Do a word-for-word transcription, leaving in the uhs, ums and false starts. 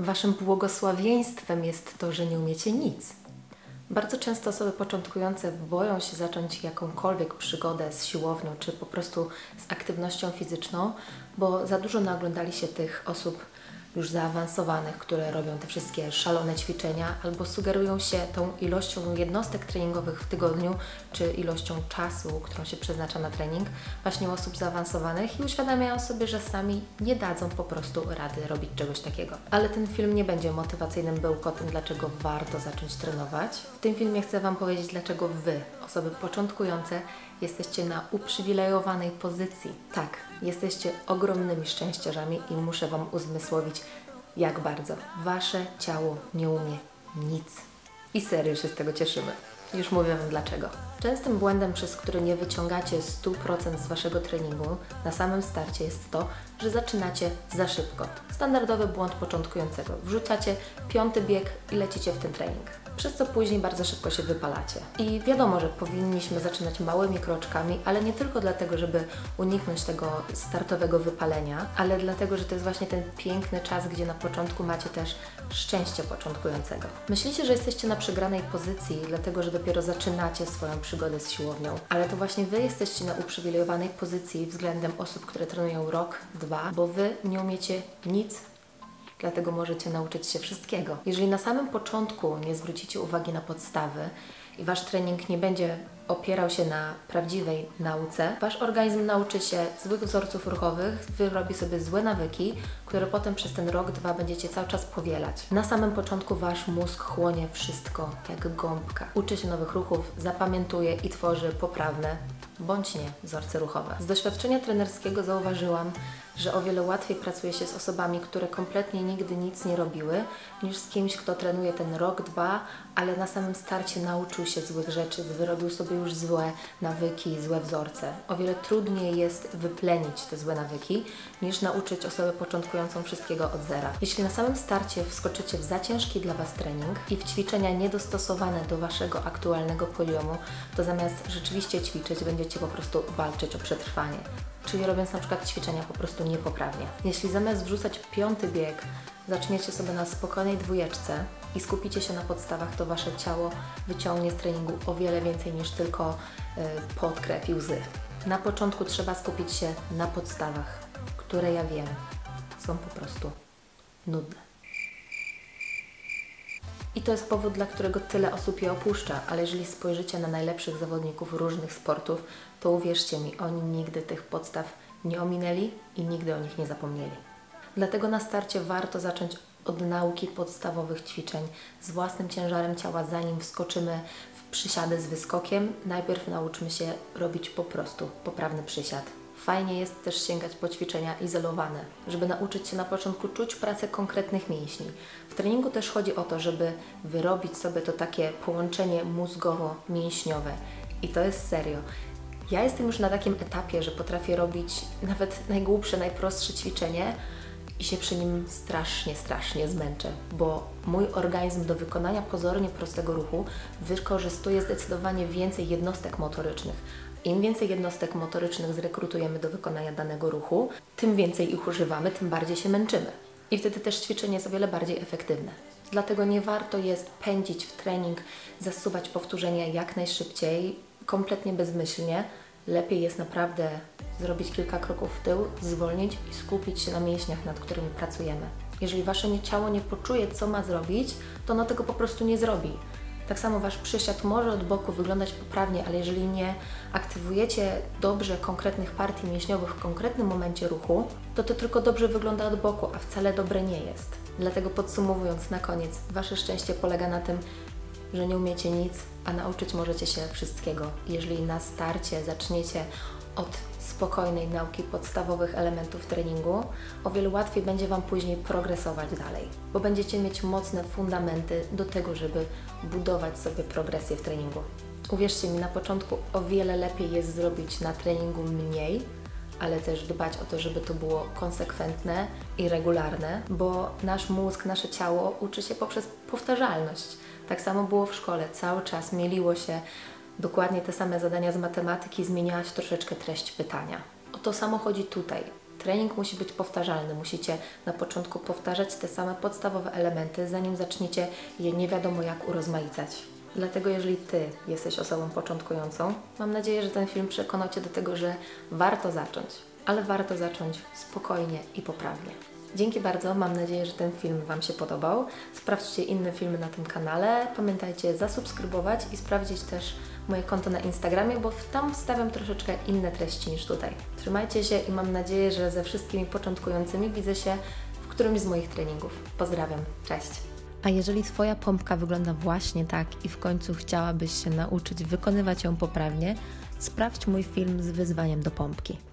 Waszym błogosławieństwem jest to, że nie umiecie nic. Bardzo często osoby początkujące boją się zacząć jakąkolwiek przygodę z siłownią czy po prostu z aktywnością fizyczną, bo za dużo naoglądali się tych osób już zaawansowanych, które robią te wszystkie szalone ćwiczenia albo sugerują się tą ilością jednostek treningowych w tygodniu czy ilością czasu, którą się przeznacza na trening właśnie u osób zaawansowanych i uświadamiają sobie, że sami nie dadzą po prostu rady robić czegoś takiego. Ale ten film nie będzie motywacyjnym bełkotem, dlaczego warto zacząć trenować. W tym filmie chcę Wam powiedzieć, dlaczego Wy, osoby początkujące, jesteście na uprzywilejowanej pozycji. Tak, jesteście ogromnymi szczęściarzami i muszę Wam uzmysłowić, jak bardzo. Wasze ciało nie umie nic. I serio się z tego cieszymy. Już mówię Wam dlaczego. Częstym błędem, przez który nie wyciągacie stu procent z Waszego treningu na samym starcie jest to, że zaczynacie za szybko. Standardowy błąd początkującego. Wrzucacie piąty bieg i lecicie w ten trening, przez co później bardzo szybko się wypalacie. I wiadomo, że powinniśmy zaczynać małymi kroczkami, ale nie tylko dlatego, żeby uniknąć tego startowego wypalenia, ale dlatego, że to jest właśnie ten piękny czas, gdzie na początku macie też szczęście początkującego. Myślicie, że jesteście na przegranej pozycji, dlatego, że dopiero zaczynacie swoją przygodę z siłownią, ale to właśnie Wy jesteście na uprzywilejowanej pozycji względem osób, które trenują rok, dwa, bo Wy nie umiecie nic, dlatego możecie nauczyć się wszystkiego. Jeżeli na samym początku nie zwrócicie uwagi na podstawy i Wasz trening nie będzie opierał się na prawdziwej nauce, Wasz organizm nauczy się złych wzorców ruchowych, wyrobi sobie złe nawyki, które potem przez ten rok, dwa będziecie cały czas powielać. Na samym początku Wasz mózg chłonie wszystko jak gąbka. Uczy się nowych ruchów, zapamiętuje i tworzy poprawne bądź nie wzorce ruchowe. Z doświadczenia trenerskiego zauważyłam, że o wiele łatwiej pracuje się z osobami, które kompletnie nigdy nic nie robiły, niż z kimś, kto trenuje ten rok, dwa, ale na samym starcie nauczył się złych rzeczy, wyrobił sobie już złe nawyki, złe wzorce. O wiele trudniej jest wyplenić te złe nawyki, niż nauczyć osobę początkującą wszystkiego od zera. Jeśli na samym starcie wskoczycie w za ciężki dla Was trening i w ćwiczenia niedostosowane do Waszego aktualnego poziomu, to zamiast rzeczywiście ćwiczyć, będziecie po prostu walczyć o przetrwanie. Czyli robiąc na przykład ćwiczenia po prostu niepoprawnie. Jeśli zamiast wrzucać piąty bieg, zaczniecie sobie na spokojnej dwójeczce i skupicie się na podstawach, to Wasze ciało wyciągnie z treningu o wiele więcej niż tylko yy, pot, krew i łzy. Na początku trzeba skupić się na podstawach, które ja wiem, są po prostu nudne. I to jest powód, dla którego tyle osób je opuszcza, ale jeżeli spojrzycie na najlepszych zawodników różnych sportów, to uwierzcie mi, oni nigdy tych podstaw nie ominęli i nigdy o nich nie zapomnieli. Dlatego na starcie warto zacząć od nauki podstawowych ćwiczeń z własnym ciężarem ciała, zanim wskoczymy w przysiady z wyskokiem. Najpierw nauczmy się robić po prostu poprawny przysiad. Fajnie jest też sięgać po ćwiczenia izolowane, żeby nauczyć się na początku czuć pracę konkretnych mięśni. W treningu też chodzi o to, żeby wyrobić sobie to takie połączenie mózgowo-mięśniowe. I to jest serio. Ja jestem już na takim etapie, że potrafię robić nawet najgłupsze, najprostsze ćwiczenie i się przy nim strasznie, strasznie zmęczę, bo mój organizm do wykonania pozornie prostego ruchu wykorzystuje zdecydowanie więcej jednostek motorycznych. Im więcej jednostek motorycznych zrekrutujemy do wykonania danego ruchu, tym więcej ich używamy, tym bardziej się męczymy. I wtedy też ćwiczenie jest o wiele bardziej efektywne. Dlatego nie warto jest pędzić w trening, zasuwać powtórzenia jak najszybciej, kompletnie bezmyślnie. Lepiej jest naprawdę zrobić kilka kroków w tył, zwolnić i skupić się na mięśniach, nad którymi pracujemy. Jeżeli Wasze ciało nie poczuje, co ma zrobić, to ono tego po prostu nie zrobi. Tak samo Wasz przysiad może od boku wyglądać poprawnie, ale jeżeli nie aktywujecie dobrze konkretnych partii mięśniowych w konkretnym momencie ruchu, to to tylko dobrze wygląda od boku, a wcale dobre nie jest. Dlatego podsumowując na koniec, Wasze szczęście polega na tym, że nie umiecie nic, a nauczyć możecie się wszystkiego. Jeżeli na starcie zaczniecie od spokojnej nauki podstawowych elementów treningu, o wiele łatwiej będzie Wam później progresować dalej, bo będziecie mieć mocne fundamenty do tego, żeby budować sobie progresję w treningu. Uwierzcie mi, na początku o wiele lepiej jest zrobić na treningu mniej, ale też dbać o to, żeby to było konsekwentne i regularne, bo nasz mózg, nasze ciało uczy się poprzez powtarzalność. Tak samo było w szkole, cały czas mieliło się dokładnie te same zadania z matematyki, zmieniałaś troszeczkę treść pytania. O to samo chodzi tutaj. trening musi być powtarzalny. Musicie na początku powtarzać te same podstawowe elementy, zanim zaczniecie je nie wiadomo jak urozmaicać. Dlatego jeżeli Ty jesteś osobą początkującą, mam nadzieję, że ten film przekonał Cię do tego, że warto zacząć, ale warto zacząć spokojnie i poprawnie. Dzięki bardzo, mam nadzieję, że ten film Wam się podobał. Sprawdźcie inne filmy na tym kanale, pamiętajcie zasubskrybować i sprawdzić też moje konto na Instagramie, bo tam wstawiam troszeczkę inne treści niż tutaj. Trzymajcie się i mam nadzieję, że ze wszystkimi początkującymi widzę się w którymś z moich treningów. Pozdrawiam, cześć! A jeżeli Twoja pompka wygląda właśnie tak i w końcu chciałabyś się nauczyć wykonywać ją poprawnie, sprawdź mój film z wyzwaniem do pompki.